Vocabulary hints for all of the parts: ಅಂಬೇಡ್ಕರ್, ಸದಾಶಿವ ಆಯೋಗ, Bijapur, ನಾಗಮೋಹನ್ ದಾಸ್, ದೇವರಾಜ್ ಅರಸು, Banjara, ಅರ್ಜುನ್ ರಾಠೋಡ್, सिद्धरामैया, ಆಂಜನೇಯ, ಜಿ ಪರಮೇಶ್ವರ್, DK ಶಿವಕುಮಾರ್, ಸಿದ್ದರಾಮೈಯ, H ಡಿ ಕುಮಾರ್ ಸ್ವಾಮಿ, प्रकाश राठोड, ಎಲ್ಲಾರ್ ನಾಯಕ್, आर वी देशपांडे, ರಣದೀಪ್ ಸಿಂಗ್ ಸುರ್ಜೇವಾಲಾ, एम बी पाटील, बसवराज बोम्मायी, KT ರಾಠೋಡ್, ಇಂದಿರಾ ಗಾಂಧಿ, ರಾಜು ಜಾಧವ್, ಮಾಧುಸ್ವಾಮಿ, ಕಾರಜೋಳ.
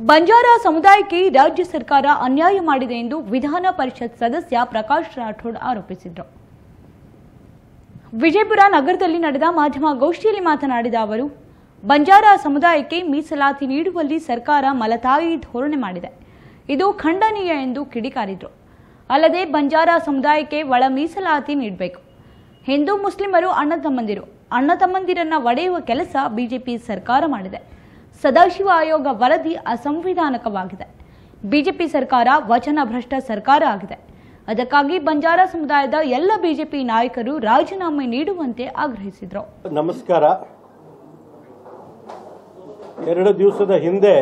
बंजारा समुदाय के राज्य सरकार अन्याय माडिदे एंदु विधान परिषत् सदस्य प्रकाश राठोड आरोपिसिद्दरु। विजयपुर नगरदल्लि नडेद माध्यम गोष्ठियल्लि मातनाडिद अवरु बंजारा समुदायक्के मीसलाति नीडुवल्लि सरकार मलतायी धोरणೆ माडिदे इदु खंडनीय एंदु किडिकारिदरु। अल्लदे बंजारा समुदायक्के ಒಳ ಮೀಸಲಾತಿ ನೀಡಬೇಕು। हिंदू ಮುಸ್ಲಿಮರು ಅಣ್ಣ ತಮ್ಮಂದಿರನ್ನ ಒಡೆಯುವ ಕೆಲಸ ಬಿಜೆಪಿ ಸರ್ಕಾರ ಮಾಡಿದೆ। ಸದಾಶಿವ ಆಯೋಗ ವರದಿ ಅಸಂವಿಧಾನಕವಾಗಿದೆ। ಬಿಜೆಪಿ ಸರ್ಕಾರ ವಚನ ಭ್ರಷ್ಟ ಸರ್ಕಾರ ಆಗಿದೆ। ಅದಕ್ಕಾಗಿ ಬಂಜಾರ ಸಮುದಾಯದ ಎಲ್ಲ ಬಿಜೆಪಿ ನಾಯಕರು ರಾಜೀನಾಮೆ ನೀಡುವಂತೆ ಆಗ್ರಹಿಸಿದರು। ನಮಸ್ಕಾರ। ಎರಡು ದಿವಸದ ಹಿಂದೆ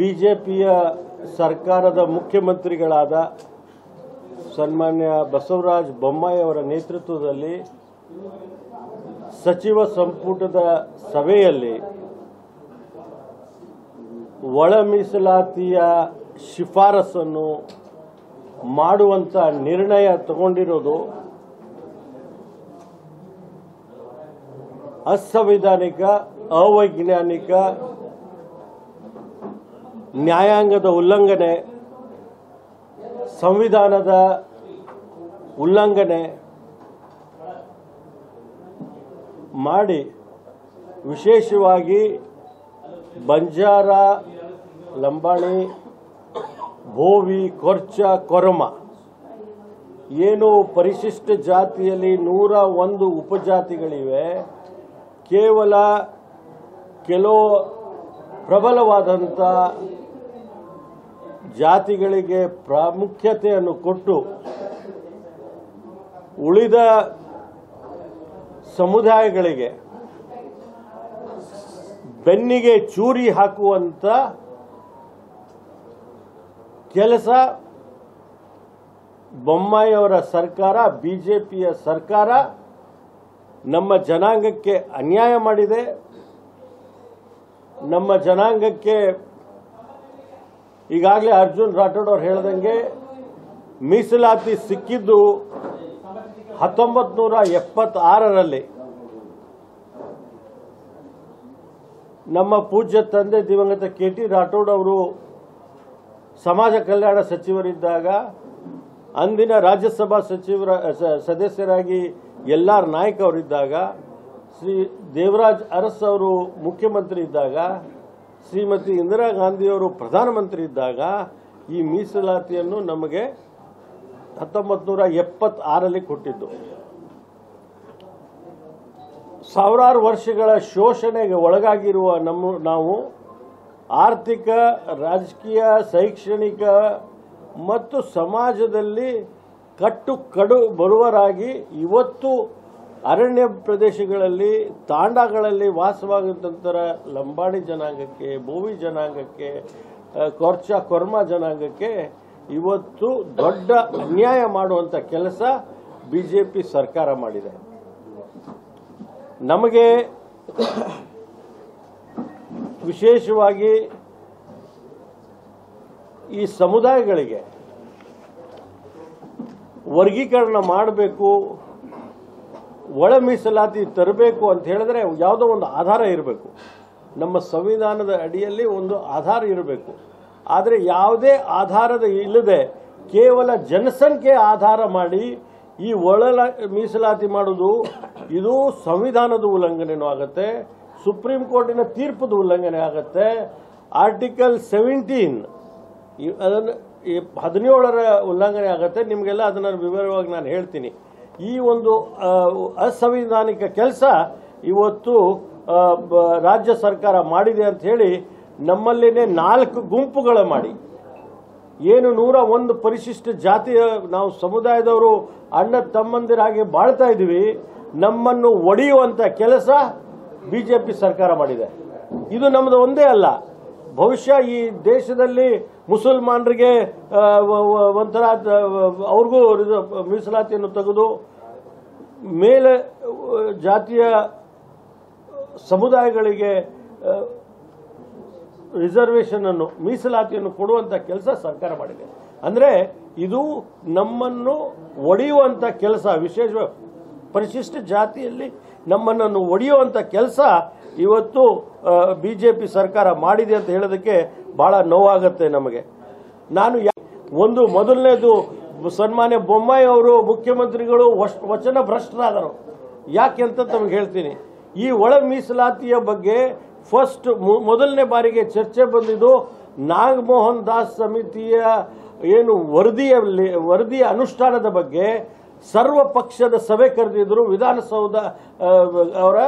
ಬಿಜೆಪಿಯ ಸರ್ಕಾರದ ಮುಖ್ಯಮಂತ್ರಿಗಳಾದ ಸನ್ಮಾನ್ಯ ಬಸವರಾಜ್ ಬೊಮ್ಮಾಯಿ ಅವರ ನೇತೃತ್ವದಲ್ಲಿ ಸಚಿವ ಸಂಪುಟದ ಸಭೆಯಲ್ಲಿ ಒಳ ಮೀಸಲಾತಿಯ ಶಿಫಾರಸನ್ನು ಮಾಡುವಂತ ನಿರ್ಣಯ ತಗೊಂಡಿರೋದು ಅಸಂವಿಧಾನಿಕ, ಅವೈಜ್ಞಾನಿಕ, ನ್ಯಾಯಾಂಗದ ಉಲ್ಲಂಘನೆ, ಸಂವಿಧಾನದ ಉಲ್ಲಂಘನೆ ಮಾಡಿ ವಿಶೇಷವಾಗಿ ಬಂಜಾರ, ಲಂಬಾಣಿ, ಭೋವಿ, ಕೊರ್ಚ, ಕೊರಮ ಏನು ಪರಿಶಿಷ್ಟ ಜಾತಿಯಲ್ಲಿ 101 ಉಪಜಾತಿಗಳಿವೆ, ಕೇವಲ ಕೆಲವು ಪ್ರಬಲವಾದಂಥ ಜಾತಿಗಳಿಗೆ ಪ್ರಾಮುಖ್ಯತೆಯನ್ನು ಕೊಟ್ಟು ಉಳಿದ ಸಮುದಾಯಗಳಿಗೆ ಬೆನ್ನಿಗೆ ಚೂರಿ ಹಾಕುವಂತ ಕೆಲಸ ಬೊಮ್ಮಾಯಿ ಅವರ ಸರ್ಕಾರ, ಬಿಜೆಪಿಯ ಸರ್ಕಾರ ನಮ್ಮ ಜನಾಂಗಕ್ಕೆ ಅನ್ಯಾಯ ಮಾಡಿದೆ। ನಮ್ಮ ಜನಾಂಗಕ್ಕೆ ಈಗಾಗಲೇ ಅರ್ಜುನ್ ರಾಠೋಡ್ ಅವರು ಹೇಳಿದಂಗೆ ಮೀಸಲಾತಿ ಸಿಕ್ಕಿದ್ದು 1976ರಲ್ಲಿ ನಮ್ಮ ಪೂಜ್ಯ ತಂದೆ ದಿವಂಗತ KT ರಾಠೋಡ್ ಅವರು ಸಮಾಜ ಕಲ್ಯಾಣ ಸಚಿವರಿದ್ದಾಗ ಅಂದಿನ ರಾಜ್ಯಸಭಾ ಸಚಿವರ ಸದಸ್ಯರಾಗಿ ಎಲ್ಲಾರ್ ನಾಯಕ್ ಅವರಿದ್ದಾಗ, ಶ್ರೀ ದೇವರಾಜ್ ಅರಸು ಅವರು ಮುಖ್ಯಮಂತ್ರಿ ಇದ್ದಾಗ, ಶ್ರೀಮತಿ ಇಂದಿರಾ ಗಾಂಧಿ ಅವರು ಪ್ರಧಾನಮಂತ್ರಿ ಇದ್ದಾಗ ಈ ಮೀಸಲಾತಿಯನ್ನು ನಮಗೆ 1976ರಲ್ಲಿ ಕೊಟ್ಟಿದ್ದು। ಸಾವಿರಾರು ವರ್ಷಗಳ ಶೋಷಣೆಗೆ ಒಳಗಾಗಿರುವ ನಾವು ಆರ್ಥಿಕ, ರಾಜಕೀಯ, ಶೈಕ್ಷಣಿಕ ಮತ್ತು ಸಮಾಜದಲ್ಲಿ ಕಡು ಬಡವರಾಗಿ ಇವತ್ತು ಅರಣ್ಯ ಪ್ರದೇಶಗಳಲ್ಲಿ, ತಾಂಡಾಗಳಲ್ಲಿ ವಾಸವಾಗುವಂತಹ ಲಂಬಾಣಿ ಜನಾಂಗಕ್ಕೆ, ಭೋವಿ ಜನಾಂಗಕ್ಕೆ, ಕೊರ್ಚ ಕೊರ್ಮ ಜನಾಂಗಕ್ಕೆ ಇವತ್ತು ದೊಡ್ಡ ಅನ್ಯಾಯ ಮಾಡುವಂತ ಕೆಲಸ ಬಿಜೆಪಿ ಸರ್ಕಾರ ಮಾಡಿದೆ। ನಮಗೆ ವಿಶೇಷವಾಗಿ ಈ ಸಮುದಾಯಗಳಿಗೆ ವರ್ಗೀಕರಣ ಮಾಡಬೇಕು, ಒಳ ಮೀಸಲಾತಿ ತರಬೇಕು ಅಂತ ಹೇಳಿದ್ರೆ ಯಾವುದೋ ಒಂದು ಆಧಾರ ಇರಬೇಕು, ನಮ್ಮ ಸಂವಿಧಾನದ ಅಡಿಯಲ್ಲಿ ಒಂದು ಆಧಾರ ಇರಬೇಕು। ಆದರೆ ಯಾವುದೇ ಆಧಾರದ ಇಲ್ಲದೆ ಕೇವಲ ಜನಸಂಖ್ಯೆ ಆಧಾರ ಮಾಡಿ ಈ ಒಳ ಮೀಸಲಾತಿ ಮಾಡೋದು ಇದು ಸಂವಿಧಾನದ ಉಲ್ಲಂಘನೆನೂ ಆಗುತ್ತೆ, ಸುಪ್ರೀಂ ಕೋರ್ಟಿನ ತೀರ್ಪದ ಉಲ್ಲಂಘನೆ ಆಗುತ್ತೆ। ಆರ್ಟಿಕಲ್ 17 ಅದನ್ನು 17ರ ಉಲ್ಲಂಘನೆ ಆಗುತ್ತೆ। ನಿಮಗೆಲ್ಲ ಅದನ್ನು ವಿವರವಾಗಿ ನಾನು ಹೇಳ್ತೀನಿ। ಈ ಒಂದು ಅಸಂವಿಧಾನಿಕ ಕೆಲಸ ಇವತ್ತು ರಾಜ್ಯ ಸರ್ಕಾರ ಮಾಡಿದೆ ಅಂತ ಹೇಳಿ ನಮ್ಮಲ್ಲಿನೇ 4 ಗುಂಪುಗಳ ಮಾಡಿ ಏನು 101 ಪರಿಶಿಷ್ಟ ಜಾತಿಯ ನಾವು ಸಮುದಾಯದವರು ಅಣ್ಣ ತಮ್ಮಂದಿರಾಗಿ ಬಾಳ್ತಾ ಇದ್ದೀವಿ, ನಮ್ಮನ್ನು ಒಡೆಯುವಂಥ ಕೆಲಸ ಬಿಜೆಪಿ ಸರ್ಕಾರ ಮಾಡಿದೆ। ಇದು ನಮ್ಮದು ಒಂದೇ ಅಲ್ಲ, ಬಹುಶಃ ಈ ದೇಶದಲ್ಲಿ ಮುಸಲ್ಮಾನರಿಗೆ ಒಂಥರ ಅವ್ರಿಗೂ ಮೀಸಲಾತಿಯನ್ನು ತೆಗೆದು ಮೇಲೆ ಜಾತಿಯ ಸಮುದಾಯಗಳಿಗೆ ರಿಸರ್ವೇಷನ್ ಅನ್ನು, ಮೀಸಲಾತಿಯನ್ನು ಕೊಡುವಂತ ಕೆಲಸ ಸರ್ಕಾರ ಮಾಡಿದೆ। ಅಂದರೆ ಇದು ನಮ್ಮನ್ನು ಒಡೆಯುವಂತ ಕೆಲಸ, ವಿಶೇಷ ಪರಿಶಿಷ್ಟ ಜಾತಿಯಲ್ಲಿ ನಮ್ಮನ್ನು ಒಡೆಯುವಂತ ಕೆಲಸ ಇವತ್ತು ಬಿಜೆಪಿ ಸರ್ಕಾರ ಮಾಡಿದೆ ಅಂತ ಹೇಳೋದಕ್ಕೆ ಬಹಳ ನೋವಾಗುತ್ತೆ ನಮಗೆ. ನಾನು ಒಂದು ಮೊದಲನೇದು ಸನ್ಮಾನ್ಯ ಬೊಮ್ಮಾಯಿ ಅವರು ಮುಖ್ಯಮಂತ್ರಿಗಳು ವಚನ ಭ್ರಷ್ಟರಾದರು ಯಾಕೆ ಅಂತ ತಮಗೆ ಹೇಳ್ತೀನಿ. ಈ ಒಳ ಮೀಸಲಾತಿಯ ಬಗ್ಗೆ ಫಸ್ಟ್ ಮೊದಲನೇ ಬಾರಿಗೆ ಚರ್ಚೆ ಬಂದಿದ್ದು ನಾಗಮೋಹನ್ ದಾಸ್ ಸಮಿತಿಯ ಏನು ವರದಿಯ ಅನುಷ್ಠಾನದ ಬಗ್ಗೆ ಸರ್ವ ಪಕ್ಷದ ಸಭೆ ಕರೆದಿದ್ದರು ವಿಧಾನಸೌಧ ಅವರ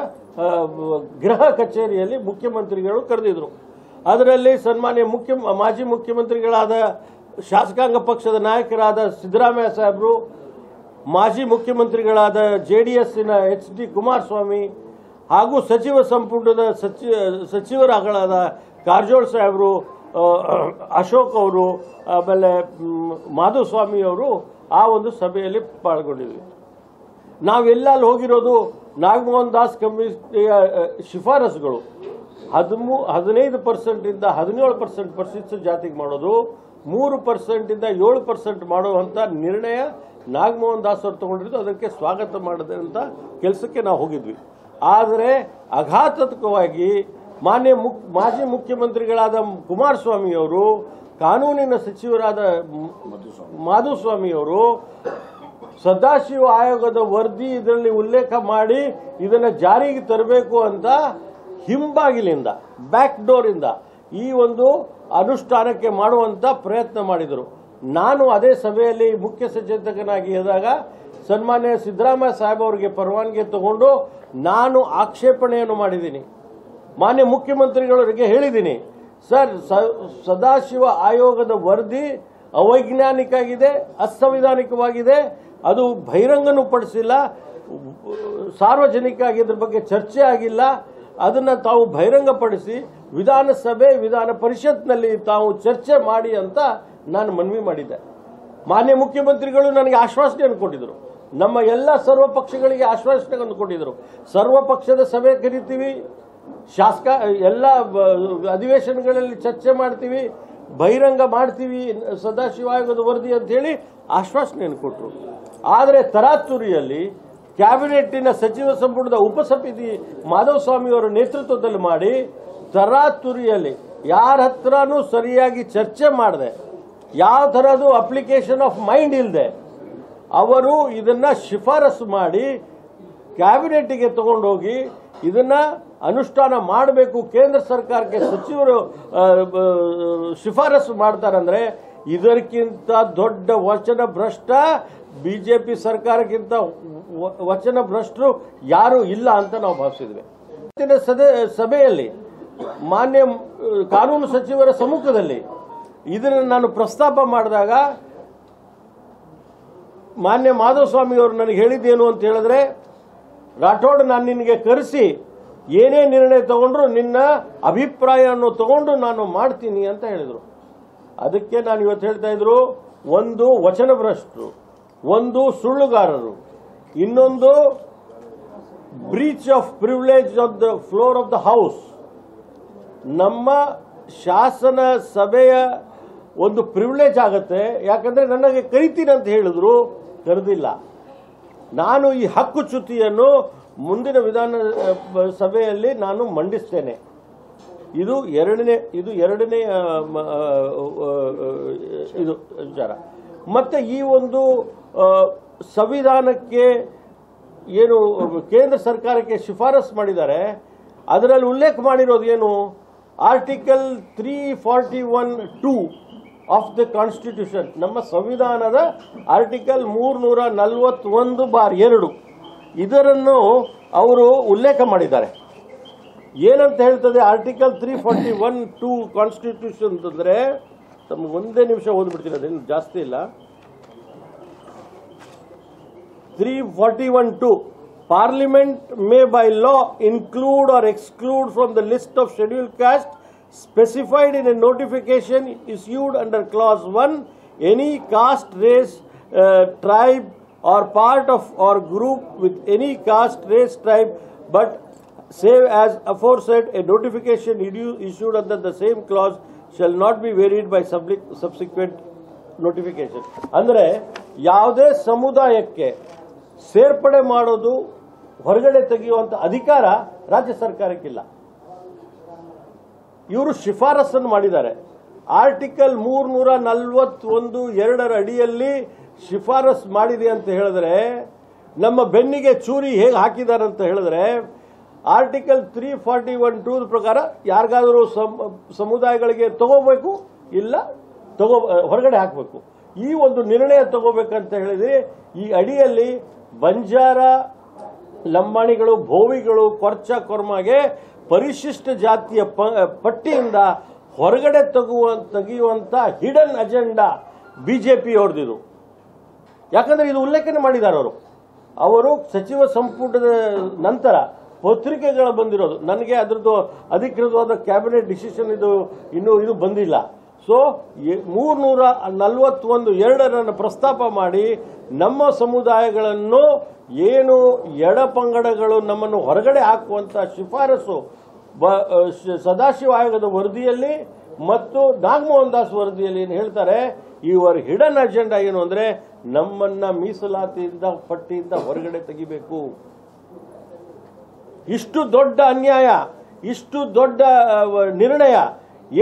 ಗೃಹ ಕಚೇರಿಯಲ್ಲಿ ಮುಖ್ಯಮಂತ್ರಿಗಳು ಕರೆದಿದ್ದರು. ಅದರಲ್ಲಿ ಸನ್ಮಾನ್ಯ ಮಾಜಿ ಮುಖ್ಯಮಂತ್ರಿಗಳಾದ ಶಾಸಕಾಂಗ ಪಕ್ಷದ ನಾಯಕರಾದ ಸಿದ್ದರಾಮೈಯ ಸಾಹೇಬರು, ಮಾಜಿ ಮುಖ್ಯಮಂತ್ರಿಗಳಾದ JDSನ H ಡಿ ಕುಮಾರ್ ಸ್ವಾಮಿ ಹಾಗೂ ಸಚಿವ ಸಂಪುಟದ ಸಚಿವರಾಗಳಾದ ಕಾರಜೋಳ ಸಾಹೇಬರು, ಅಶೋಕ್ ಅವರು, ಆಮೇಲೆ ಮಾಧು ಸ್ವಾಮಿ ಅವರು ಆ ಒಂದು ಸಭೆಯಲ್ಲಿ ಪಾಲ್ಗೊಂಡಿದ್ವಿ. ನಾವೆಲ್ಲ ಅಲ್ಲಿ ಹೋಗಿರೋದು ನಾಗಮೋಹನ್ ದಾಸ್ ಕಮಿಟಿಯ ಶಿಫಾರಸುಗಳು 15% 17% ಪರಿಶಿಷ್ಟ ಜಾತಿಗೆ ಮಾಡೋದು, 3% 7% ಮಾಡುವಂಥ ನಿರ್ಣಯ ನಾಗಮೋಹನ್ ದಾಸ್ ಅವರು ತಗೊಂಡಿದ್ದು ಅದಕ್ಕೆ ಸ್ವಾಗತ ಮಾಡಿದಂಥ ಕೆಲಸಕ್ಕೆ ನಾವು ಹೋಗಿದ್ವಿ. ಆದರೆ ಅಘಾತಕವಾಗಿ ಮಾನ್ಯ ಮಾಜಿ ಮುಖ್ಯಮಂತ್ರಿಗಳಾದ ಕುಮಾರಸ್ವಾಮಿ ಅವರು, ಕಾನೂನಿನ ಸಚಿವರಾದ ಮಾಧುಸ್ವಾಮಿ ಅವರು ಸದಾಶಿವ ಆಯೋಗದ ವರದಿ ಇದರಲ್ಲಿ ಉಲ್ಲೇಖ ಮಾಡಿ ಇದನ್ನು ಜಾರಿಗೆ ತರಬೇಕು ಅಂತ ಹಿಂಬಾಗಿಲಿಂದ ಬ್ಯಾಕ್ ಡೋರ್ ಇಂದ ಈ ಒಂದು ಅನುಷ್ಠಾನಕ್ಕೆ ಮಾಡುವಂತ ಪ್ರಯತ್ನ ಮಾಡಿದರು. ನಾನು ಅದೇ ಸಭೆಯಲ್ಲಿ ಮುಖ್ಯ ಸಚೇತಕನಾಗಿ ಇದ್ದಾಗ ಸನ್ಮಾನ್ಯ ಸಿದ್ದರಾಮಯ್ಯ ಸಾಹೇಬ್ ಅವರಿಗೆ ಪರವಾನಗಿ ತಗೊಂಡು ನಾನು ಆಕ್ಷೇಪಣೆಯನ್ನು ಮಾಡಿದ್ದೀನಿ. ಮಾನ್ಯ ಮುಖ್ಯಮಂತ್ರಿಗಳವರಿಗೆ ಹೇಳಿದ್ದೀನಿ, ಸರ್ ಸದಾಶಿವ ಆಯೋಗದ ವರದಿ ಅವೈಜ್ಞಾನಿಕ ಆಗಿದೆ, ಅಸಂವಿಧಾನಿಕವಾಗಿದೆ, ಅದು ಬಹಿರಂಗನೂ ಪಡಿಸಿಲ್ಲ, ಸಾರ್ವಜನಿಕ ಆಗಿ ಇದ್ರ ಬಗ್ಗೆ ಚರ್ಚೆ ಆಗಿಲ್ಲ, ಅದನ್ನು ತಾವು ಬಹಿರಂಗಪಡಿಸಿ ವಿಧಾನಸಭೆ ವಿಧಾನ ಪರಿಷತ್ನಲ್ಲಿ ತಾವು ಚರ್ಚೆ ಮಾಡಿ ಅಂತ ನಾನು ಮನವಿ ಮಾಡಿದ್ದೆ. ಮಾನ್ಯ ಮುಖ್ಯಮಂತ್ರಿಗಳು ನನಗೆ ಆಶ್ವಾಸನೆಯನ್ನು ಕೊಟ್ಟಿದ್ದರು, ನಮ್ಮ ಎಲ್ಲ ಸರ್ವ ಪಕ್ಷಗಳಿಗೆ ಆಶ್ವಾಸನೆಯನ್ನು ಕೊಟ್ಟಿದ್ದರು. ಸರ್ವ ಪಕ್ಷದ ಸಭೆ ಕರೀತೀವಿ, ಶಾಸಕ ಎಲ್ಲ ಅಧಿವೇಶನಗಳಲ್ಲಿ ಚರ್ಚೆ ಮಾಡ್ತೀವಿ, ಬಹಿರಂಗ ಮಾಡ್ತೀವಿ ಸದಾಶಿವ ಆಯೋಗದ ವರದಿ ಅಂತ ಹೇಳಿ ಆಶ್ವಾಸನೆಯನ್ನು ಕೊಟ್ಟರು. ಆದರೆ ತರಾತುರಿಯಲ್ಲಿ ಕ್ಯಾಬಿನೆಟ್ಟಿನ ಸಚಿವ ಸಂಪುಟದ ಉಪಸಮಿತಿ ಮಾಧವಸ್ವಾಮಿ ಅವರ ನೇತೃತ್ವದಲ್ಲಿ ಮಾಡಿ ತರಾತುರಿಯಲ್ಲಿ ಯಾರ ಹತ್ರನೂ ಸರಿಯಾಗಿ ಚರ್ಚೆ ಮಾಡದೆ, ಯಾವ ಥರದ್ದು ಅಪ್ಲಿಕೇಶನ್ ಆಫ್ ಮೈಂಡ್ ಇಲ್ಲದೆ ಅವರು ಇದನ್ನು ಶಿಫಾರಸು ಮಾಡಿ ಕ್ಯಾಬಿನೆಟ್ಗೆ ತಗೊಂಡೋಗಿ ಇದನ್ನು ಅನುಷ್ಠಾನ ಮಾಡಬೇಕು, ಕೇಂದ್ರ ಸರ್ಕಾರಕ್ಕೆ ಸಚಿವರು ಶಿಫಾರಸು ಮಾಡ್ತಾರಂದ್ರೆ ಇದಕ್ಕಿಂತ ದೊಡ್ಡ ವಚನ ಭ್ರಷ್ಟ ಬಿಜೆಪಿ ಸರ್ಕಾರಕ್ಕಿಂತ ವಚನ ಭ್ರಷ್ಟರು ಯಾರೂ ಇಲ್ಲ ಅಂತ ನಾವು ಭಾವಿಸಿದ್ವಿ. ಸಭೆಯಲ್ಲಿ ಮಾನ್ಯ ಕಾನೂನು ಸಚಿವರ ಸಮ್ಮುಖದಲ್ಲಿ ಇದನ್ನು ನಾನು ಪ್ರಸ್ತಾಪ ಮಾಡಿದಾಗ ಮಾನ್ಯ ಮಾಧವಸ್ವಾಮಿ ಅವರು ನನಗೆ ಹೇಳಿದ್ದೇನು ಅಂತ ಹೇಳಿದ್ರೆ, ರಾಠೋಡ್ ನಾನು ನಿನಗೆ ಕರೆಸಿ ಏನೇ ನಿರ್ಣಯ ತಗೊಂಡ್ರು ನಿನ್ನ ಅಭಿಪ್ರಾಯವನ್ನು ತಗೊಂಡು ನಾನು ಮಾಡ್ತೀನಿ ಅಂತ ಹೇಳಿದರು. ಅದಕ್ಕೆ ನಾನು ಇವತ್ತು ಹೇಳ್ತಾ ಇದ್ರು, ಒಂದು ವಚನಭ್ರಷ್ಟರು, ಒಂದು ಸುಳ್ಳುಗಾರರು, ಇನ್ನೊಂದು breach of privilege of the floor of the house. ನಮ್ಮ ಶಾಸನ ಸಭೆಯ ಒಂದು ಪ್ರಿವಿಲೇಜ್ ಆಗುತ್ತೆ, ಯಾಕಂದ್ರೆ ನನಗೆ ಕರಿತೀನಿ ಅಂತ ಹೇಳಿದ್ರು, ಕರೆದಿಲ್ಲ. ನಾನು ಈ ಹಕ್ಕುಚ್ಯುತಿಯನ್ನು ಮುಂದಿನ ವಿಧಾನಸಭೆಯಲ್ಲಿ ನಾನು ಮಂಡಿಸ್ತೇನೆ. ಇದು ಎರಡನೇ ಇದು ವಿಚಾರ. ಮತ್ತೆ ಈ ಒಂದು ಸಂವಿಧಾನಕ್ಕೆ ಏನು ಕೇಂದ್ರ ಸರ್ಕಾರಕ್ಕೆ ಶಿಫಾರಸು ಮಾಡಿದ್ದಾರೆ ಅದರಲ್ಲಿ ಉಲ್ಲೇಖ ಮಾಡಿರೋದು ಏನು, ಆರ್ಟಿಕಲ್ 341(2) ಆಫ್ ದ ಕಾನ್ಸ್ಟಿಟ್ಯೂಷನ್, ನಮ್ಮ ಸಂವಿಧಾನದ ಆರ್ಟಿಕಲ್ 341(2) ಇದರನ್ನು ಅವರು ಉಲ್ಲೇಖ ಮಾಡಿದ್ದಾರೆ. ಏನಂತ ಹೇಳ್ತದೆ ಆರ್ಟಿಕಲ್ 341(2) ಕಾನ್ಸ್ಟಿಟ್ಯೂಷನ್ ಅಂತಂದರೆ, ತಮಗೆ ಒಂದೇ ನಿಮಿಷ ಓದ್ಬಿಡ್ತೀನಿ, ಅದೇನು ಜಾಸ್ತಿ ಇಲ್ಲ. 341(2), Parliament may by law include or exclude from the list of scheduled caste specified in a notification issued under Clause 1 any caste, race, tribe or part of or group with any caste, race, tribe, but save as aforesaid a notification issued under the same clause shall not be varied by subsequent notification. ಅಂದರೆ ಯಾವುದೇ ಸಮುದಾಯಕ್ಕೆ ಸೇರ್ಪಡೆ ಮಾಡೋದು ಹೊರಗಡೆ ತೆಗೆಯುವಂತ ಅಧಿಕಾರ ರಾಜ್ಯ ಸರ್ಕಾರಕ್ಕಿಲ್ಲ. ಇವರು ಶಿಫಾರಸನ್ನು ಮಾಡಿದ್ದಾರೆ. ಆರ್ಟಿಕಲ್ 341(2) ಅಡಿಯಲ್ಲಿ ಶಿಫಾರಸ್ ಮಾಡಿದೆ ಅಂತ ಹೇಳಿದ್ರೆ, ನಮ್ಮ ಬೆನ್ನಿಗೆ ಚೂರಿ ಹೇಗೆ ಹಾಕಿದ್ದಾರೆ ಅಂತ ಹೇಳಿದ್ರೆ, ಆರ್ಟಿಕಲ್ 341(2) ಪ್ರಕಾರ ಯಾರಿಗಾದರೂ ಸಮುದಾಯಗಳಿಗೆ ತಗೋಬೇಕು, ಇಲ್ಲ ಹೊರಗಡೆ ಹಾಕಬೇಕು, ಈ ಒಂದು ನಿರ್ಣಯ ತಗೋಬೇಕಂತ ಹೇಳಿದ್ರೆ, ಈ ಅಡಿಯಲ್ಲಿ ಬಂಜಾರ, ಲಂಬಾಣಿಗಳು, ಭೋವಿಗಳು, ಕೊರ್ಚ ಕೊರ್ಮಗೆ ಪರಿಶಿಷ್ಟ ಜಾತಿಯ ಪಟ್ಟಿಯಿಂದ ಹೊರಗಡೆ ತೆಗೆಯುವಂತ ಹಿಡನ್ ಅಜೆಂಡಾ ಬಿಜೆಪಿ ಅವ್ರದ್ದು. ಯಾಕಂದ್ರೆ ಇದು ಉಲ್ಲೇಖನೆ ಮಾಡಿದ್ದಾರೆ. ಅವರು ಸಚಿವ ಸಂಪುಟದ ನಂತರ ಪತ್ರಿಕೆಗಳ ಬಂದಿರೋದು. ನನಗೆ ಅದರದ್ದು ಅಧಿಕೃತವಾದ ಕ್ಯಾಬಿನೆಟ್ ಡಿಸಿಷನ್ ಇದು ಬಂದಿಲ್ಲ. ಸೊ 341(2) ಪ್ರಸ್ತಾಪ ಮಾಡಿ ನಮ್ಮ ಸಮುದಾಯಗಳನ್ನು ಏನು ಎಡಪಂಗಡಗಳು ನಮ್ಮನ್ನು ಹೊರಗಡೆ ಹಾಕುವಂತಹ ಶಿಫಾರಸು ಸದಾಶಿವ ಆಯೋಗದ ವರದಿಯಲ್ಲಿ ಮತ್ತು ನಾಗಮೋಹನ್ ದಾಸ್ ವರದಿಯಲ್ಲಿ ಏನು ಹೇಳ್ತಾರೆ, ಇವರ ಹಿಡನ್ ಅಜೆಂಡಾ ಏನು ಅಂದ್ರೆ ನಮ್ಮನ್ನ ಮೀಸಲಾತಿಯಿಂದ ಪಟ್ಟಿಯಿಂದ ಹೊರಗಡೆ ತೆಗಿಬೇಕು. ಇಷ್ಟು ದೊಡ್ಡ ಅನ್ಯಾಯ, ಇಷ್ಟು ದೊಡ್ಡ ನಿರ್ಣಯ,